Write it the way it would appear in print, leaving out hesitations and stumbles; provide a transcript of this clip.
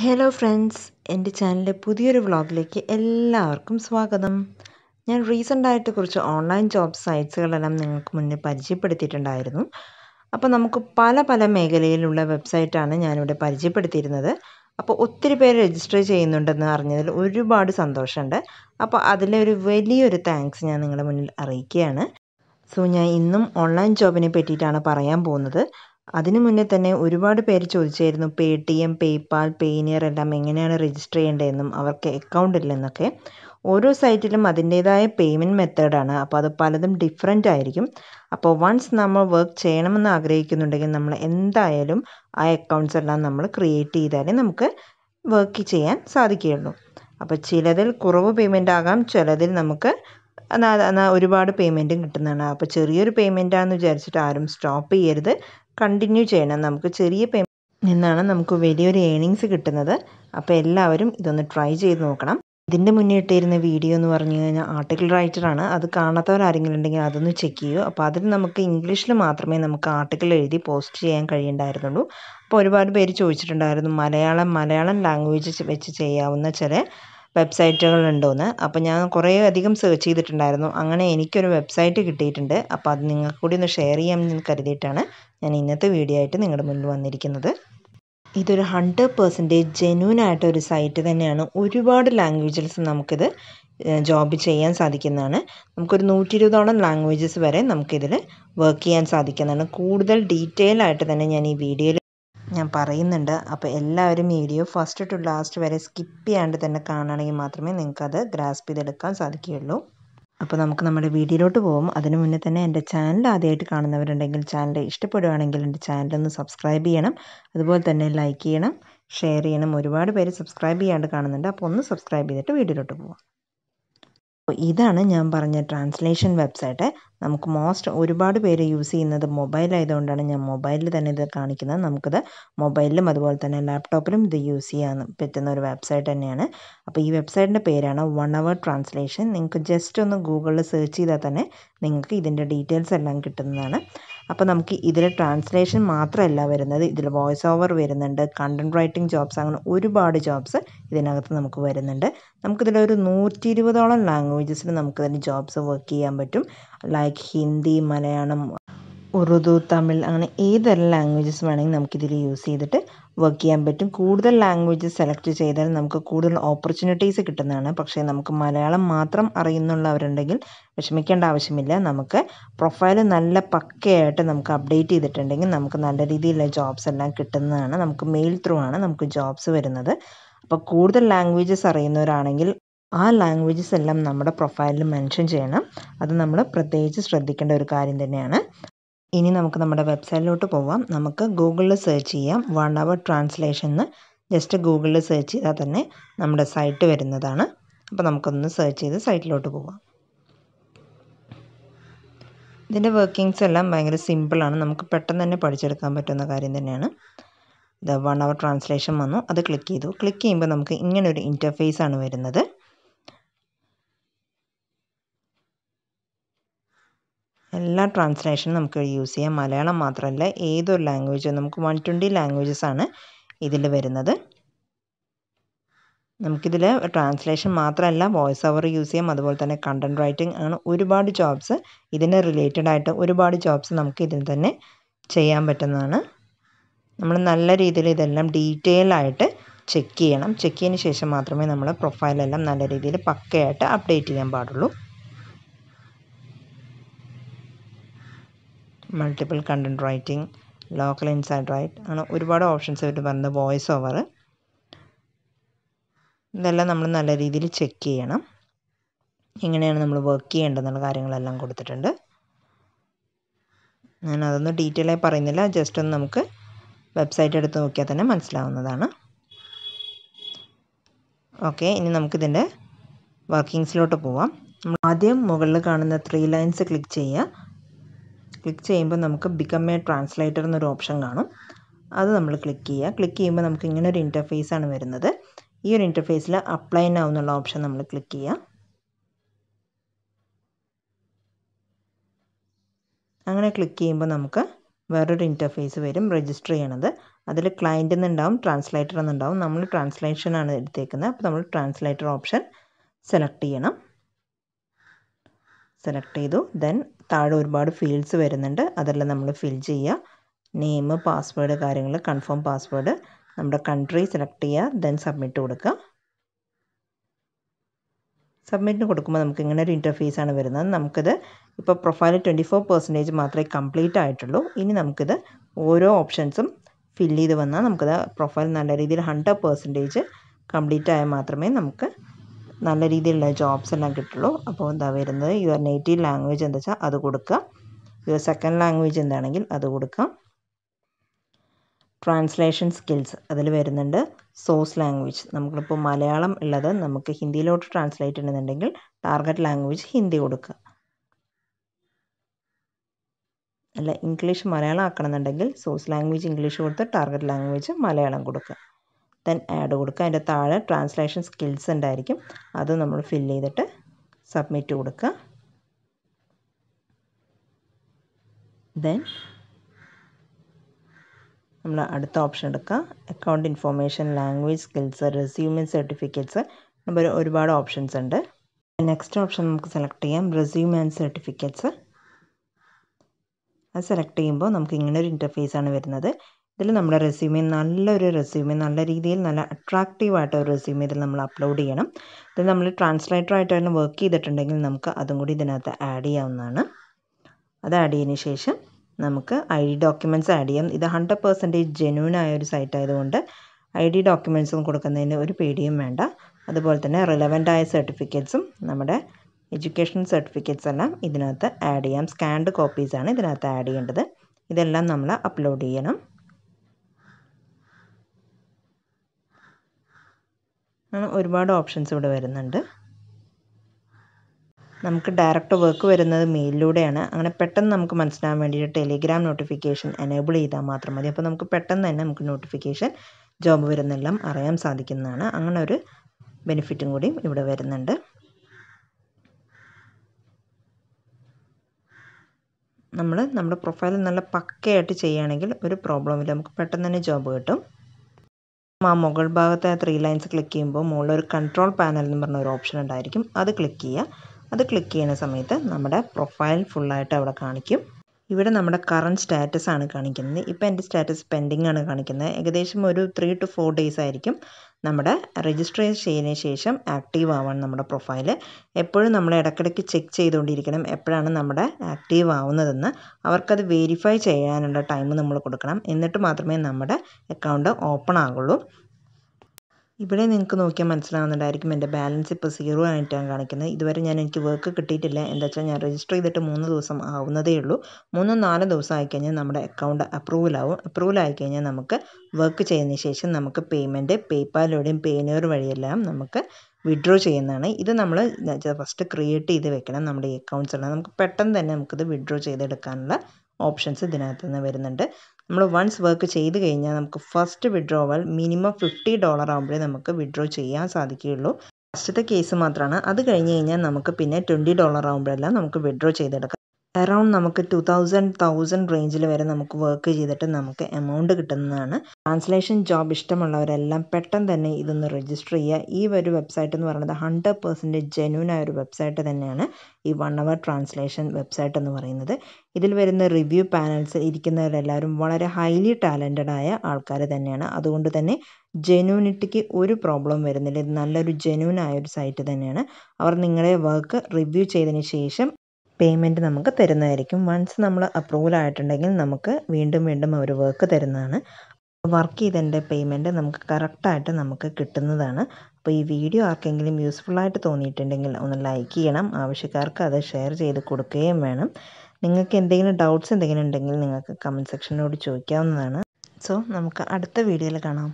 Hello friends, എൻ്റെ ചാനലിലെ പുതിയൊരു വ്ളോഗിലേക്ക് എല്ലാവർക്കും സ്വാഗതം. ഞാൻ റീസെൻ്റായിട്ട് കുറച്ച് ഓൺലൈൻ ജോബ് സൈറ്റ്സുകളെല്ലാം നിങ്ങൾക്ക് മുന്നേ പരിചയപ്പെടുത്തിയിട്ടുണ്ടായിരുന്നു. അപ്പോൾ നമുക്ക് പല പല മേഖലയിലുള്ള വെബ്സൈറ്റാണ് ഞാനിവിടെ പരിചയപ്പെടുത്തിയിരുന്നത്. അപ്പോൾ ഒത്തിരി പേര് രജിസ്റ്റർ ചെയ്യുന്നുണ്ടെന്ന് അറിഞ്ഞതിൽ ഒരുപാട് സന്തോഷമുണ്ട്. അപ്പോൾ അതിലെ ഒരു വലിയൊരു താങ്ക്സ് ഞാൻ നിങ്ങളുടെ മുന്നിൽ അറിയിക്കുകയാണ്. ഞാൻ ഇന്നും ഓൺലൈൻ ജോബിനെ പറ്റിയിട്ടാണ് പറയാൻ പോകുന്നത്. അതിനു മുന്നേ തന്നെ ഒരുപാട് പേര് ചോദിച്ചായിരുന്നു പേടിഎം, പേയ്പാൽ, പേനിയർ എല്ലാം എങ്ങനെയാണ് രജിസ്റ്റർ ചെയ്യേണ്ടതെന്നും അവർക്ക് അക്കൗണ്ട് ഇല്ലെന്നൊക്കെ. ഓരോ സൈറ്റിലും അതിൻ്റേതായ പേയ്മെൻറ്റ് മെത്തേഡാണ്. അപ്പോൾ അത് പലതും ഡിഫറെൻ്റ് ആയിരിക്കും. അപ്പോൾ വൺസ് നമ്മൾ വർക്ക് ചെയ്യണമെന്ന് ആഗ്രഹിക്കുന്നുണ്ടെങ്കിൽ നമ്മൾ എന്തായാലും ആ അക്കൗണ്ട്സ് എല്ലാം നമ്മൾ ക്രിയേറ്റ് ചെയ്താലേ നമുക്ക് വർക്ക് ചെയ്യാൻ സാധിക്കുകയുള്ളൂ. അപ്പോൾ ചിലതിൽ കുറവ് പേയ്മെൻ്റ് ആകാം, ചിലതിൽ നമുക്ക് ഒരുപാട് പേയ്മെൻറ്റും കിട്ടുന്നതാണ്. അപ്പോൾ ചെറിയൊരു പേയ്മെൻറ്റാണെന്ന് വിചാരിച്ചിട്ട് ആരും സ്റ്റോപ്പ് ചെയ്യരുത്, കണ്ടിന്യൂ ചെയ്യണം. നമുക്ക് ചെറിയ പേയ്മെൻറ്റ് നിന്നാണ് നമുക്ക് വലിയൊരു ഏണിങ്സ് കിട്ടുന്നത്. അപ്പോൾ എല്ലാവരും ഇതൊന്ന് ട്രൈ ചെയ്ത് നോക്കണം. ഇതിൻ്റെ മുന്നേ ഇട്ടിരുന്ന വീഡിയോ എന്ന് പറഞ്ഞു കഴിഞ്ഞാൽ ആർട്ടിക്കിൾ റൈറ്ററാണ്. അത് കാണാത്തവരാരെങ്കിലും ഉണ്ടെങ്കിൽ അതൊന്ന് ചെക്ക് ചെയ്യൂ. അപ്പോൾ അതിൽ നമുക്ക് ഇംഗ്ലീഷിൽ മാത്രമേ നമുക്ക് ആർട്ടിക്കിൾ എഴുതി പോസ്റ്റ് ചെയ്യാൻ കഴിയുന്നുണ്ടായിരുന്നുള്ളൂ. അപ്പോൾ ഒരുപാട് പേര് ചോദിച്ചിട്ടുണ്ടായിരുന്നു മലയാളം ലാംഗ്വേജ് വെച്ച് ചെയ്യാവുന്ന ചില വെബ്സൈറ്റുകളുണ്ടോയെന്ന്. അപ്പോൾ ഞാൻ കുറേ അധികം സെർച്ച് ചെയ്തിട്ടുണ്ടായിരുന്നു. അങ്ങനെ എനിക്കൊരു വെബ്സൈറ്റ് കിട്ടിയിട്ടുണ്ട്. അപ്പോൾ അത് നിങ്ങൾക്ക് കൂടി ഒന്ന് ഷെയർ ചെയ്യാമെന്ന് കരുതിയിട്ടാണ് ഞാൻ ഇന്നത്തെ വീഡിയോ ആയിട്ട് നിങ്ങളുടെ മുന്നിൽ വന്നിരിക്കുന്നത്. ഇതൊരു 100% ജെന്യൂൻ ആയിട്ടൊരു സൈറ്റ് തന്നെയാണ്. ഒരുപാട് ലാംഗ്വേജസ് നമുക്കിത് ജോബ് ചെയ്യാൻ സാധിക്കുന്നതാണ്. നമുക്കൊരു 120ഓളം ലാംഗ്വേജസ് വരെ നമുക്കിതിൽ വർക്ക് ചെയ്യാൻ സാധിക്കുന്നതാണ്. കൂടുതൽ ഡീറ്റെയിൽ ആയിട്ട് തന്നെ ഞാൻ ഈ വീഡിയോയിൽ പറയുന്നുണ്ട്. അപ്പോൾ എല്ലാവരും വീഡിയോ ഫസ്റ്റ് ടു ലാസ്റ്റ് വരെ സ്കിപ്പ് ചെയ്യാണ്ട് തന്നെ കാണുകയാണെങ്കിൽ മാത്രമേ നിങ്ങൾക്കത് ഗ്രാസ്പ് ചെയ്തെടുക്കാൻ സാധിക്കുകയുള്ളൂ. അപ്പോൾ നമുക്ക് നമ്മുടെ വീഡിയോയിലോട്ട് പോകും. അതിന് മുന്നേ തന്നെ എൻ്റെ ചാനൽ ആദ്യമായിട്ട് കാണുന്നവരുണ്ടെങ്കിൽ, ചാനൽ ഇഷ്ടപ്പെടുകയാണെങ്കിൽ എൻ്റെ ചാനലൊന്ന് സബ്സ്ക്രൈബ് ചെയ്യണം. അതുപോലെ തന്നെ ലൈക്ക് ചെയ്യണം, ഷെയർ ചെയ്യണം. ഒരുപാട് പേര് സബ്സ്ക്രൈബ് ചെയ്യാണ്ട് കാണുന്നുണ്ട്. അപ്പോൾ ഒന്ന് സബ്സ്ക്രൈബ് ചെയ്തിട്ട് വീഡിയോയിലോട്ട് പോകാം. അപ്പോൾ ഇതാണ് ഞാൻ പറഞ്ഞ ട്രാൻസ്ലേഷൻ വെബ്സൈറ്റ്. നമുക്ക് ഒരുപാട് പേര് യൂസ് ചെയ്യുന്നത് മൊബൈൽ ആയതുകൊണ്ടാണ് ഞാൻ മൊബൈലിൽ തന്നെ ഇത് കാണിക്കുന്നത്. നമുക്കിത് മൊബൈലിലും അതുപോലെ തന്നെ ലാപ്ടോപ്പിലും ഇത് യൂസ് ചെയ്യാൻ പറ്റുന്ന ഒരു വെബ്സൈറ്റ് തന്നെയാണ്. അപ്പോൾ ഈ വെബ്സൈറ്റിൻ്റെ പേരാണ് 1 Hour ട്രാൻസ്ലേഷൻ. നിങ്ങൾക്ക് ജസ്റ്റ് ഒന്ന് ഗൂഗിളിൽ സെർച്ച് ചെയ്താൽ തന്നെ നിങ്ങൾക്ക് ഇതിൻ്റെ ഡീറ്റെയിൽസ് എല്ലാം കിട്ടുന്നതാണ്. അപ്പോൾ നമുക്ക് ഇതിൽ ട്രാൻസ്ലേഷൻ മാത്രമല്ല വരുന്നത്, ഇതിൽ വോയിസ് ഓവർ വരുന്നുണ്ട്, കണ്ടൻറ് റൈറ്റിംഗ് ജോബ്സ്, അങ്ങനെ ഒരുപാട് ജോബ്സ് ഇതിനകത്ത് നമുക്ക് വരുന്നുണ്ട്. നമുക്കിതിലൊരു 120ഓളം ലാംഗ്വേജസിൽ നമുക്കിതിൻ്റെ ജോബ്സ് വർക്ക് ചെയ്യാൻ പറ്റും. ലൈക്ക് ഹിന്ദി, മലയാളം, ഉറുദു, തമിഴ്, അങ്ങനെ ഏതെല്ലാം ലാംഗ്വേജസ് വേണമെങ്കിൽ നമുക്കിതിൽ യൂസ് ചെയ്തിട്ട് വർക്ക് ചെയ്യാൻ പറ്റും. കൂടുതൽ ലാംഗ്വേജസ് സെലക്ട് ചെയ്താൽ നമുക്ക് കൂടുതൽ ഓപ്പർച്യൂണിറ്റീസ് കിട്ടുന്നതാണ്. പക്ഷേ നമുക്ക് മലയാളം മാത്രം അറിയുന്നുള്ളവരുണ്ടെങ്കിൽ വിഷമിക്കേണ്ട ആവശ്യമില്ല. നമുക്ക് പ്രൊഫൈൽ നല്ല പക്കയായിട്ട് നമുക്ക് അപ്ഡേറ്റ് ചെയ്തിട്ടുണ്ടെങ്കിൽ നമുക്ക് നല്ല രീതിയിലുള്ള ജോബ്സ് എല്ലാം കിട്ടുന്നതാണ്. നമുക്ക് മെയിൽ ത്രൂ ആണ് നമുക്ക് ജോബ്സ് വരുന്നത്. അപ്പോൾ കൂടുതൽ ലാംഗ്വേജസ് അറിയുന്നവരാണെങ്കിൽ ആ ലാംഗ്വേജസ് എല്ലാം നമ്മുടെ പ്രൊഫൈലിൽ മെൻഷൻ ചെയ്യണം. അത് നമ്മൾ പ്രത്യേകിച്ച് ശ്രദ്ധിക്കേണ്ട ഒരു കാര്യം തന്നെയാണ്. ഇനി നമുക്ക് നമ്മുടെ വെബ്സൈറ്റിലോട്ട് പോവാം. നമുക്ക് ഗൂഗിളിൽ സെർച്ച് ചെയ്യാം 1 Hour ട്രാൻസ്ലേഷൻ എന്ന്. ജസ്റ്റ് ഗൂഗിളിൽ സെർച്ച് ചെയ്താൽ തന്നെ നമ്മുടെ സൈറ്റ് വരുന്നതാണ്. അപ്പോൾ നമുക്കൊന്ന് സെർച്ച് ചെയ്ത് സൈറ്റിലോട്ട് പോവാം. ഇതിൻ്റെ വർക്കിങ്സ് എല്ലാം ഭയങ്കര സിമ്പിളാണ്. നമുക്ക് പെട്ടെന്ന് തന്നെ പഠിച്ചെടുക്കാൻ പറ്റുന്ന കാര്യം തന്നെയാണ്. ഇത് 1 Hour ട്രാൻസ്ലേഷൻ വന്നു, അത് ക്ലിക്ക് ചെയ്തു. ക്ലിക്ക് ചെയ്യുമ്പോൾ നമുക്ക് ഇങ്ങനൊരു ഇൻ്റർഫേസാണ് വരുന്നത്. എല്ലാ ട്രാൻസ്ലേഷനും നമുക്ക് യൂസ് ചെയ്യാം. മലയാളം മാത്രമല്ല, ഏതൊരു ലാംഗ്വേജും നമുക്ക് 120 ലാംഗ്വേജസാണ് ഇതിൽ വരുന്നത്. നമുക്കിതിൽ ട്രാൻസ്ലേഷൻ മാത്രമല്ല, വോയിസ് ഓവർ യൂസ് ചെയ്യാം. അതുപോലെ തന്നെ കണ്ടൻറ് റൈറ്റിംഗ്, അങ്ങനെ ഒരുപാട് ജോബ്സ് ഇതിന് റിലേറ്റഡ് ആയിട്ട് ഒരുപാട് ജോബ്സ് നമുക്ക് ഇതിൽ തന്നെ ചെയ്യാൻ പറ്റുന്നതാണ്. നമ്മൾ നല്ല രീതിയിൽ ഇതെല്ലാം ഡീറ്റെയിൽ ആയിട്ട് ചെക്ക് ചെയ്യണം. ചെക്ക് ചെയ്തതിന് ശേഷം മാത്രമേ നമ്മുടെ പ്രൊഫൈലെല്ലാം നല്ല രീതിയിൽ പക്കയായിട്ട് അപ്ഡേറ്റ് ചെയ്യാൻ പാടുള്ളൂ. Multiple content writing, local inside right, അങ്ങനെ ഒരുപാട് ഓപ്ഷൻസ് ആയിട്ട് വരുന്നത്. വോയിസ് ഓവർ, ഇതെല്ലാം നമ്മൾ നല്ല രീതിയിൽ ചെക്ക് ചെയ്യണം. എങ്ങനെയാണ് നമ്മൾ വർക്ക് ചെയ്യേണ്ടതെന്നുള്ള കാര്യങ്ങളെല്ലാം കൊടുത്തിട്ടുണ്ട്. ഞാൻ അതൊന്നും ഡീറ്റെയിൽ ആയി പറയുന്നില്ല. ജസ്റ്റ് ഒന്ന് നമുക്ക് വെബ്സൈറ്റ് എടുത്ത് നോക്കിയാൽ തന്നെ മനസ്സിലാവുന്നതാണ്. ഓക്കെ, ഇനി നമുക്കിതിൻ്റെ വർക്കിങ്സിലോട്ട് പോവാം. നമ്മൾ ആദ്യം മുകളിൽ കാണുന്ന 3 ലൈൻസ് ക്ലിക്ക് ചെയ്യുക. ക്ലിക്ക് ചെയ്യുമ്പോൾ നമുക്ക് ബിക്കം എ ട്രാൻസ്ലേറ്റർ എന്നൊരു ഓപ്ഷൻ കാണും. അത് നമ്മൾ ക്ലിക്ക് ചെയ്യുക. ക്ലിക്ക് ചെയ്യുമ്പോൾ നമുക്ക് ഇങ്ങനെ ഒരു ഇൻ്റർഫേസാണ് വരുന്നത്. ഈ ഒരു ഇൻ്റർഫേസിൽ അപ്ലൈ നൗ എന്നുള്ള ഓപ്ഷൻ നമ്മൾ ക്ലിക്ക് ചെയ്യുക. അങ്ങനെ ക്ലിക്ക് ചെയ്യുമ്പോൾ നമുക്ക് വേറൊരു ഇൻ്റർഫേസ് വരും രജിസ്റ്റർ ചെയ്യണത്. അതിൽ ക്ലയൻ്റ് എന്നുണ്ടാവും, ട്രാൻസ്ലേറ്റർ എന്നുണ്ടാവും. നമ്മൾ ട്രാൻസ്ലേഷനാണ് എടുത്തേക്കുന്നത്. അപ്പോൾ നമ്മൾ ട്രാൻസ്ലേറ്റർ ഓപ്ഷൻ സെലക്ട് ചെയ്യണം. സെലക്ട് ചെയ്തു. ദെൻ താഴെ ഒരുപാട് ഫീൽഡ്സ് വരുന്നുണ്ട്, അതെല്ലാം നമ്മൾ ഫിൽ ചെയ്യുക. നെയിം, പാസ്വേഡ്, കാര്യങ്ങൾ, കൺഫേം പാസ്വേഡ്, നമ്മുടെ കൺട്രി സെലക്ട് ചെയ്യുക. ദെൻ സബ്മിറ്റ് കൊടുക്കുക. സബ്മിറ്റിന് കൊടുക്കുമ്പോൾ നമുക്ക് ഇങ്ങനെ ഒരു ഇൻ്റർഫേസാണ് വരുന്നത്. നമുക്കിത് ഇപ്പോൾ പ്രൊഫൈൽ 24% മാത്രമേ കംപ്ലീറ്റ് ആയിട്ടുള്ളൂ. ഇനി നമുക്കിത് ഓരോ ഓപ്ഷൻസും ഫില്ല് ചെയ്ത് വന്നാൽ നമുക്കത് പ്രൊഫൈൽ നല്ല രീതിയിൽ 100% കംപ്ലീറ്റ് ആയാൽ മാത്രമേ നമുക്ക് നല്ല രീതിയിലുള്ള ജോബ്സ് എല്ലാം കിട്ടുള്ളൂ. അപ്പോൾ എന്താ വരുന്നത്, യുവർ നേറ്റീവ് ലാംഗ്വേജ് എന്താ വെച്ചാൽ അത് കൊടുക്കുക. യുവർ സെക്കൻഡ് ലാംഗ്വേജ് എന്താണെങ്കിൽ അത് കൊടുക്കാം. ട്രാൻസ്ലേഷൻ സ്കിൽസ് അതിൽ വരുന്നുണ്ട്. സോഴ്സ് ലാംഗ്വേജ്, നമുക്കിപ്പോൾ മലയാളം ഉള്ളത് നമുക്ക് ഹിന്ദിയിലോട്ട് ട്രാൻസ്ലേറ്റ് ചെയ്യുന്നുണ്ടെങ്കിൽ ടാർഗറ്റ് ലാംഗ്വേജ് ഹിന്ദി കൊടുക്കുക. അല്ല, ഇംഗ്ലീഷ് മലയാളം ആക്കണമെന്നുണ്ടെങ്കിൽ സോഴ്സ് ലാംഗ്വേജ് ഇംഗ്ലീഷ് കൊടുത്ത് ടാർഗറ്റ് ലാംഗ്വേജ് മലയാളം കൊടുക്കുക. ദെൻ ആഡ് കൊടുക്കുക. അതിൻ്റെ താഴെ ട്രാൻസ്ലേഷൻ സ്കിൽസ് ഉണ്ടായിരിക്കും, അത് നമ്മൾ ഫില്ല് ചെയ്തിട്ട് സബ്മിറ്റ് കൊടുക്കുക. ദെൻ നമ്മൾ അടുത്ത ഓപ്ഷൻ എടുക്കുക. Account information, language skills, resume, certificates, നമ്മൾ ഒരുപാട് ഓപ്ഷൻസ് ഉണ്ട്. നെക്സ്റ്റ് ഓപ്ഷൻ നമുക്ക് സെലക്ട് ചെയ്യാം, റെസ്യൂമ് ആൻഡ് സർട്ടിഫിക്കറ്റ്സ്. അത് സെലക്ട് ചെയ്യുമ്പോൾ നമുക്ക് ഇങ്ങനൊരു ഇൻ്റർഫേസാണ് വരുന്നത്. ഇതിൽ നമ്മുടെ റെസ്യൂമേ, നല്ലൊരു റെസ്യൂമേ, നല്ല രീതിയിൽ നല്ല അട്രാക്റ്റീവായിട്ട് ഒരു റെസ്യൂമേ ഇതിൽ നമ്മൾ അപ്ലോഡ് ചെയ്യണം. ഇതിൽ നമ്മൾ ട്രാൻസ്ലേറ്ററായിട്ടാണ് വർക്ക് ചെയ്തിട്ടുണ്ടെങ്കിൽ നമുക്ക് അതും കൂടി ഇതിനകത്ത് ആഡ് ചെയ്യാവുന്നതാണ്. അത് ആഡ് ചെയ്തതിന് ശേഷം നമുക്ക് ഐ ഡി ഡോക്യുമെൻറ്റ്സ് ആഡ് ചെയ്യാം. ഇത് 100% ജെന്യൂനായ ഒരു സൈറ്റ് ആയതുകൊണ്ട് ഐ ഡി ഡോക്യുമെൻറ്റ്സും കൊടുക്കുന്നതിന് ഒരു പേടിയും വേണ്ട. അതുപോലെ തന്നെ റിലവൻ്റായ സർട്ടിഫിക്കറ്റ്സും നമ്മുടെ എഡ്യൂക്കേഷൻ സർട്ടിഫിക്കറ്റ്സ് എല്ലാം ഇതിനകത്ത് ആഡ് ചെയ്യാം. സ്കാൻഡ് കോപ്പീസാണ് ഇതിനകത്ത് ആഡ് ചെയ്യേണ്ടത്. ഇതെല്ലാം നമ്മൾ അപ്ലോഡ് ചെയ്യണം. ഒരുപാട് ഓപ്ഷൻസ് ഇവിടെ വരുന്നുണ്ട്. നമുക്ക് ഡയറക്റ്റ് വർക്ക് വരുന്നത് മെയിലിലൂടെയാണ്. അങ്ങനെ പെട്ടെന്ന് നമുക്ക് മനസ്സിലാകാൻ വേണ്ടിയിട്ട് ടെലിഗ്രാം നോട്ടിഫിക്കേഷൻ എനേബിൾ ചെയ്താൽ മാത്രം മതി. അപ്പോൾ നമുക്ക് പെട്ടെന്ന് തന്നെ നമുക്ക് നോട്ടിഫിക്കേഷൻ, ജോബ് വരുന്നെല്ലാം അറിയാൻ സാധിക്കുന്നതാണ്. അങ്ങനെ ഒരു ബെനിഫിറ്റും കൂടി ഇവിടെ വരുന്നുണ്ട്. നമ്മൾ നമ്മുടെ പ്രൊഫൈൽ നല്ല പക്കയായിട്ട് ചെയ്യുകയാണെങ്കിൽ ഒരു പ്രോബ്ലമില്ല, നമുക്ക് പെട്ടെന്ന് തന്നെ ജോബ് കിട്ടും. ആ മുകൾ ഭാഗത്തെ 3 ലൈൻസ് ക്ലിക്ക് ചെയ്യുമ്പോൾ മുകളിലൊരു കൺട്രോൾ പാനൽ എന്ന് പറഞ്ഞ ഒരു ഓപ്ഷൻ ഉണ്ടായിരിക്കും, അത് ക്ലിക്ക് ചെയ്യുക. അത് ക്ലിക്ക് ചെയ്യുന്ന സമയത്ത് നമ്മുടെ പ്രൊഫൈൽ ഫുള്ളായിട്ട് അവിടെ കാണിക്കും. ഇവിടെ നമ്മുടെ കറണ്ട് സ്റ്റാറ്റസ് ആണ് കാണിക്കുന്നത്. ഇപ്പോൾ എൻ്റെ സ്റ്റാറ്റസ് പെൻഡിങ് ആണ് കാണിക്കുന്നത്. ഏകദേശം ഒരു 3 to 4 days ആയിരിക്കും നമ്മുടെ രജിസ്റ്റർ ചെയ്തതിന് ശേഷം ആക്റ്റീവ് ആവാൻ നമ്മുടെ പ്രൊഫൈൽ. എപ്പോഴും നമ്മൾ ഇടയ്ക്കിടയ്ക്ക് ചെക്ക് ചെയ്തുകൊണ്ടിരിക്കണം എപ്പോഴാണ് നമ്മുടെ ആക്റ്റീവ് ആവുന്നതെന്ന്. അവർക്കത് വെരിഫൈ ചെയ്യാനുള്ള ടൈം നമ്മൾ കൊടുക്കണം, എന്നിട്ട് മാത്രമേ നമ്മുടെ അക്കൗണ്ട് ഓപ്പൺ ആകുള്ളൂ. ഇവിടെ നിങ്ങൾക്ക് നോക്കിയാൽ മനസ്സിലാവുന്നുണ്ടായിരിക്കും എൻ്റെ ബാലൻസ് ഇപ്പോൾ 0 ആയിട്ടാണ് കാണിക്കുന്നത്. ഇതുവരെ എനിക്ക് വർക്ക് കിട്ടിയിട്ടില്ല. എന്താ വെച്ചാൽ ഞാൻ രജിസ്റ്റർ ചെയ്തിട്ട് 3 ദിവസം ആവുന്നതേ ഉള്ളൂ. 3-4 ദിവസം ആയിക്കഴിഞ്ഞാൽ നമ്മുടെ അക്കൗണ്ട് അപ്രൂവലാവും. അപ്രൂവൽ ആയിക്കഴിഞ്ഞാൽ നമുക്ക് വർക്ക് ചെയ്തതിന് ശേഷം നമുക്ക് പേയ്മെൻറ്റ് പേയ്പാലിലൂടെയും പേനൂർ വഴിയെല്ലാം നമുക്ക് വിഡ്രോ ചെയ്യുന്നതാണ്. ഇത് നമ്മൾ ഫസ്റ്റ് ക്രിയേറ്റ് ചെയ്ത് വെക്കണം. നമ്മുടെ ഈ അക്കൗണ്ട്സ് എല്ലാം നമുക്ക് പെട്ടെന്ന് തന്നെ നമുക്കിത് വിഡ്രോ ചെയ്തെടുക്കാനുള്ള ഓപ്ഷൻസ് ഇതിനകത്ത് നിന്ന് വരുന്നുണ്ട്. നമ്മൾ വൺസ് വർക്ക് ചെയ്ത് കഴിഞ്ഞാൽ നമുക്ക് ഫസ്റ്റ് വിഡ്രോവൽ മിനിമം $50 ആകുമ്പോഴേ നമുക്ക് വിഡ്രോ ചെയ്യാൻ സാധിക്കുകയുള്ളൂ. ഫസ്റ്റത്തെ കേസ് മാത്രമാണ്. അത് കഴിഞ്ഞ് കഴിഞ്ഞാൽ നമുക്ക് പിന്നെ $20 ആകുമ്പോഴെല്ലാം നമുക്ക് വിഡ്രോ ചെയ്തെടുക്കാം. അറൗണ്ട് നമുക്ക് 2000 റേഞ്ചിൽ വരെ നമുക്ക് വർക്ക് ചെയ്തിട്ട് നമുക്ക് എമൗണ്ട് കിട്ടുന്നതാണ്. ട്രാൻസ്ലേഷൻ ജോബ് ഇഷ്ടമുള്ളവരെല്ലാം പെട്ടെന്ന് തന്നെ ഇതൊന്ന് രജിസ്റ്റർ ചെയ്യുക. ഈ ഒരു വെബ്സൈറ്റ് എന്ന് പറയുന്നത് 100% ജെന്യൂനായ ഒരു വെബ്സൈറ്റ് തന്നെയാണ് ഈ വൺ അവർ ട്രാൻസ്ലേഷൻ വെബ്സൈറ്റ് എന്ന് പറയുന്നത്. ഇതിൽ വരുന്ന റിവ്യൂ പാനൽസ് ഇരിക്കുന്നവരെല്ലാവരും വളരെ ഹൈലി ടാലൻറ്റഡ് ആയ ആൾക്കാർ തന്നെയാണ്. അതുകൊണ്ട് തന്നെ ജെന്യൂനിറ്റിക്ക് ഒരു പ്രോബ്ലം വരുന്നില്ല. ഇത് നല്ലൊരു ജെന്യൂനായ ഒരു സൈറ്റ് തന്നെയാണ്. അവർ നിങ്ങളുടെ വർക്ക് റിവ്യൂ ചെയ്തതിന് ശേഷം പേയ്മെൻറ്റ് നമുക്ക് തരുന്നതായിരിക്കും. വൺസ് നമ്മൾ അപ്രൂവൽ ആയിട്ടുണ്ടെങ്കിൽ നമുക്ക് വീണ്ടും വീണ്ടും അവർ വർക്ക് തരുന്നതാണ്. വർക്ക് ചെയ്തതിൻ്റെ പേയ്മെൻറ്റ് നമുക്ക് കറക്റ്റായിട്ട് നമുക്ക് കിട്ടുന്നതാണ്. അപ്പോൾ ഈ വീഡിയോ ആർക്കെങ്കിലും യൂസ്ഫുള്ളായിട്ട് തോന്നിയിട്ടുണ്ടെങ്കിൽ ഒന്ന് ലൈക്ക് ചെയ്യണം. ആവശ്യക്കാർക്ക് അത് ഷെയർ ചെയ്ത് കൊടുക്കുകയും വേണം. നിങ്ങൾക്ക് എന്തെങ്കിലും ഡൗട്ട്സ് ഉണ്ടെങ്കിൽ നിങ്ങൾക്ക് കമൻറ്റ് സെക്ഷനിലൂടെ ചോദിക്കാവുന്നതാണ്. സോ നമുക്ക് അടുത്ത വീഡിയോയിൽ കാണാം.